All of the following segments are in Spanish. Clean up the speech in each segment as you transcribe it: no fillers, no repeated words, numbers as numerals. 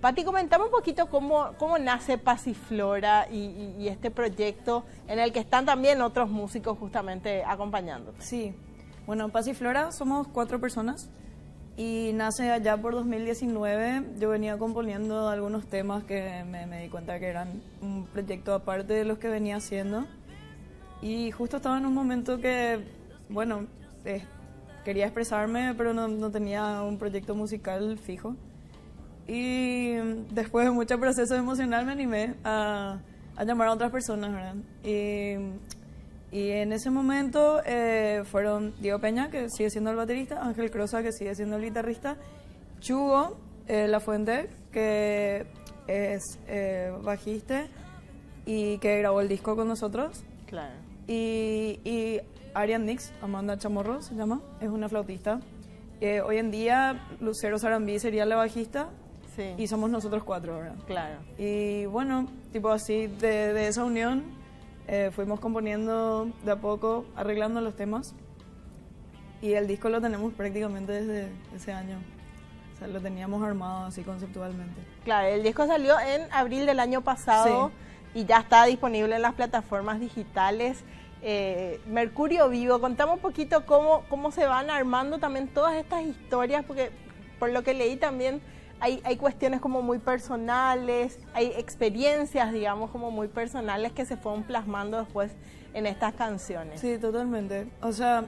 Pati, comentame un poquito cómo nace Pasiflora y este proyecto en el que están también otros músicos justamente acompañando. Sí, bueno, Pasiflora somos 4 personas y nace allá por 2019. Yo venía componiendo algunos temas que me di cuenta que eran un proyecto aparte de los que venía haciendo. Y justo estaba en un momento que, bueno, quería expresarme, pero no tenía un proyecto musical fijo. Y después de mucho proceso emocional me animé a llamar a otras personas, ¿verdad? Y en ese momento fueron Diego Peña, que sigue siendo el baterista, Ángel Crosa, que sigue siendo el guitarrista, Chugo La Fuente, que es bajista y que grabó el disco con nosotros. Claro. Y Arian Nix, Amanda Chamorro se llama, es una flautista. Hoy en día Lucero Sarambí sería la bajista, sí, y somos nosotros 4 ahora. Claro. Y bueno, tipo así, de esa unión fuimos componiendo de a poco, arreglando los temas. Y el disco lo tenemos prácticamente desde ese año. O sea, lo teníamos armado así conceptualmente. Claro, el disco salió en abril del año pasado. Sí. Y ya está disponible en las plataformas digitales. Mercurio Vivo, contame un poquito cómo se van armando también todas estas historias, porque por lo que leí también hay cuestiones como muy personales, hay experiencias, digamos, como muy personales que se fueron plasmando después en estas canciones. Sí, totalmente. O sea,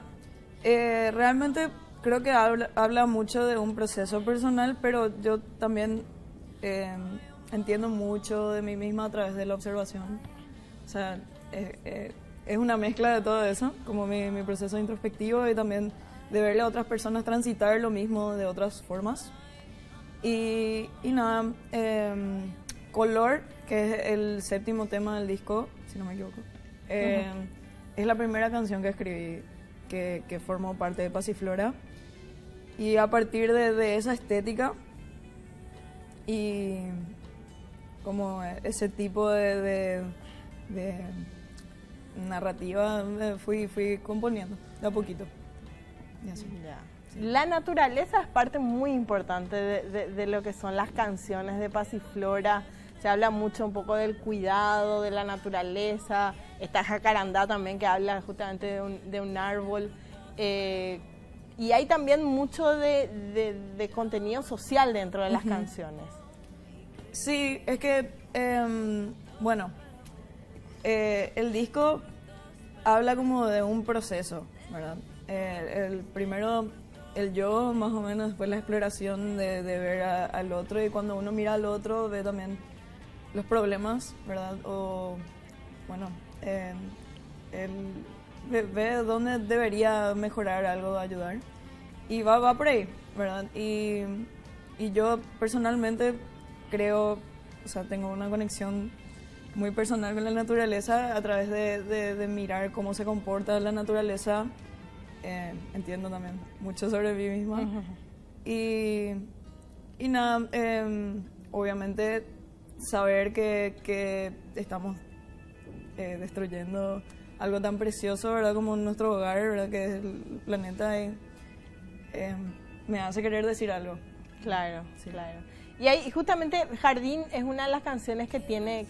realmente creo que habla mucho de un proceso personal, pero yo también... entiendo mucho de mí misma a través de la observación. O sea, es una mezcla de todo eso, como mi proceso introspectivo y también de verle a otras personas transitar lo mismo de otras formas. Y nada, Color, que es el 7º tema del disco, si no me equivoco, es la primera canción que escribí que formó parte de Pasiflora. Y a partir de esa estética y... como ese tipo de narrativa fui componiendo de a poquito. Ya. Sí. La naturaleza es parte muy importante de lo que son las canciones de Pasiflora. Se habla mucho un poco del cuidado de la naturaleza. Está Jacarandá también, que habla justamente de un árbol. Y hay también mucho de contenido social dentro de las canciones. Sí, es que, bueno, el disco habla como de un proceso, ¿verdad? El primero, el yo, más o menos, después la exploración de ver al otro, y cuando uno mira al otro ve también los problemas, ¿verdad? O, bueno, ve dónde debería mejorar algo, ayudar, y va por ahí, ¿verdad? Y yo personalmente... creo, o sea, tengo una conexión muy personal con la naturaleza a través de mirar cómo se comporta la naturaleza. Entiendo también mucho sobre mí misma. Y nada, obviamente saber que estamos destruyendo algo tan precioso, ¿verdad? Como nuestro hogar, ¿verdad? Que es el planeta, y, me hace querer decir algo. Claro, sí, claro. Y ahí justamente Jardín es una de las canciones que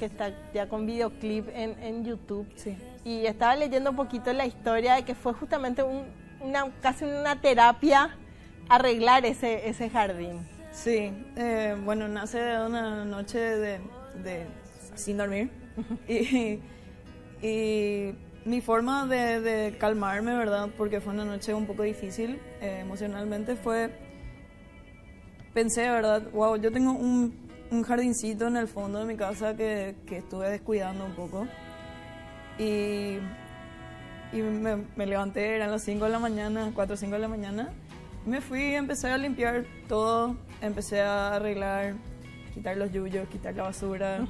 está ya con videoclip en YouTube. Sí. Y estaba leyendo un poquito la historia de que fue justamente casi una terapia arreglar ese jardín. Sí, bueno, nace de una noche de sin dormir y mi forma de calmarme, ¿verdad? Porque fue una noche un poco difícil emocionalmente, pensé, ¿verdad? Wow, yo tengo un jardincito en el fondo de mi casa que estuve descuidando un poco. Y me levanté, eran las 5 de la mañana, 4 o 5 de la mañana. Me fui, empecé a limpiar todo, empecé a arreglar, quitar los yuyos, quitar la basura.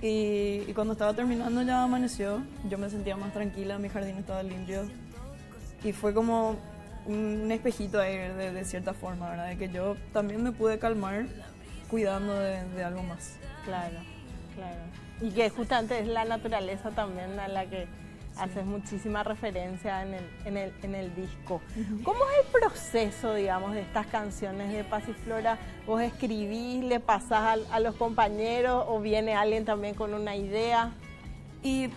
Y cuando estaba terminando ya amaneció, yo me sentía más tranquila, mi jardín estaba limpio. Y fue como... un espejito ahí de cierta forma, ¿verdad? De que yo también me pude calmar cuidando de algo más. Claro, claro. Y que justamente es la naturaleza también a la que haces muchísima referencia en el disco. ¿Cómo es el proceso, digamos, de estas canciones de Pasiflora? ¿Vos escribís, le pasás a los compañeros o viene alguien también con una idea? Y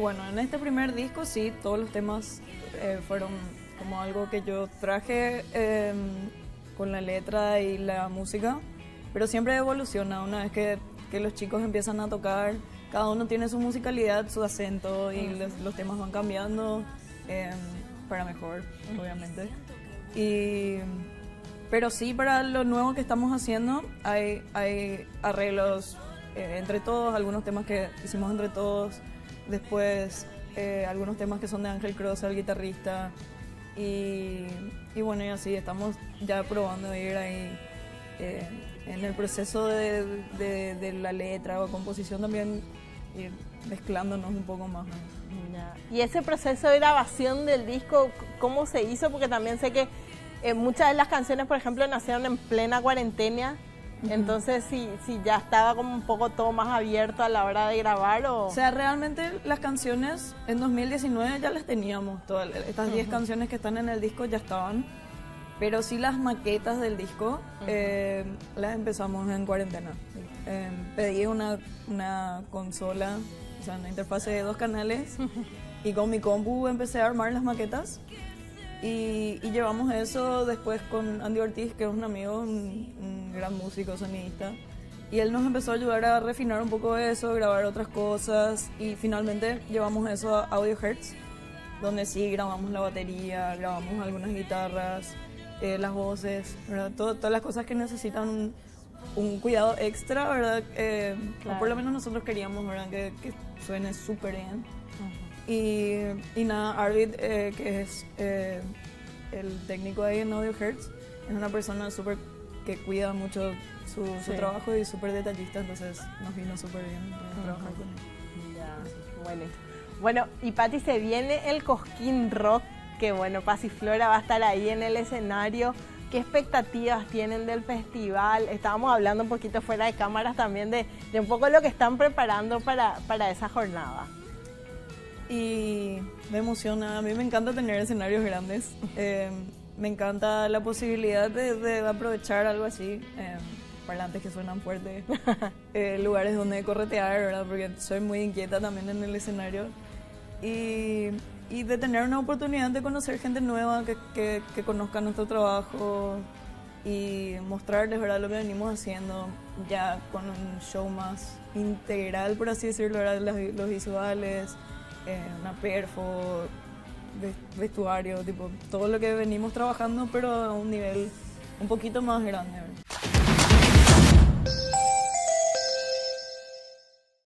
bueno, en este primer disco sí, todos los temas fueron como algo que yo traje con la letra y la música, pero siempre evoluciona una vez que los chicos empiezan a tocar. Cada uno tiene su musicalidad, su acento y los temas van cambiando para mejor, obviamente. Pero sí, para lo nuevo que estamos haciendo hay arreglos entre todos, algunos temas que hicimos entre todos, después algunos temas que son de Ángel Crosa, el guitarrista, y bueno, y así estamos ya probando de ir ahí. En el proceso de la letra o composición también ir mezclándonos un poco más. Y ese proceso de grabación del disco, ¿cómo se hizo? Porque también sé que muchas de las canciones, por ejemplo, nacieron en plena cuarentena. Entonces, si ya estaba como un poco todo más abierto a la hora de grabar o... O sea, realmente las canciones en 2019 ya las teníamos todas. Estas 10 canciones que están en el disco ya estaban. Pero sí, las maquetas del disco las empezamos en cuarentena. Pedí una consola, o sea, una interfase de 2 canales, y con mi compu empecé a armar las maquetas. Y llevamos eso después con Andy Ortiz, que es un amigo, un gran músico, sonidista. Y él nos empezó a ayudar a refinar un poco eso, grabar otras cosas. Y finalmente llevamos eso a Audiohertz, donde sí grabamos la batería, grabamos algunas guitarras, las voces, ¿verdad? Todas las cosas que necesitan un cuidado extra, ¿verdad? Claro. O por lo menos nosotros queríamos, ¿verdad?, que suene súper bien. Y nada, Arvid, que es el técnico ahí en Audiohertz, es una persona súper que cuida mucho su trabajo y súper detallista, entonces nos vino súper bien trabajar con él. Ya, bueno, y Pati, se viene el Cosquín Rock, que bueno, Pasiflora va a estar ahí en el escenario. ¿Qué expectativas tienen del festival? Estábamos hablando un poquito fuera de cámaras también de un poco lo que están preparando para esa jornada. Y me emociona, a mí me encanta tener escenarios grandes. Me encanta la posibilidad de aprovechar algo así, parlantes que suenan fuerte, lugares donde corretear, ¿verdad? Porque soy muy inquieta también en el escenario. Y de tener una oportunidad de conocer gente nueva que conozca nuestro trabajo y mostrarles, ¿verdad?, lo que venimos haciendo ya con un show más integral, por así decirlo, ¿verdad? Los visuales, una perfo, vestuario, tipo, todo lo que venimos trabajando, pero a un nivel un poquito más grande, ¿verdad?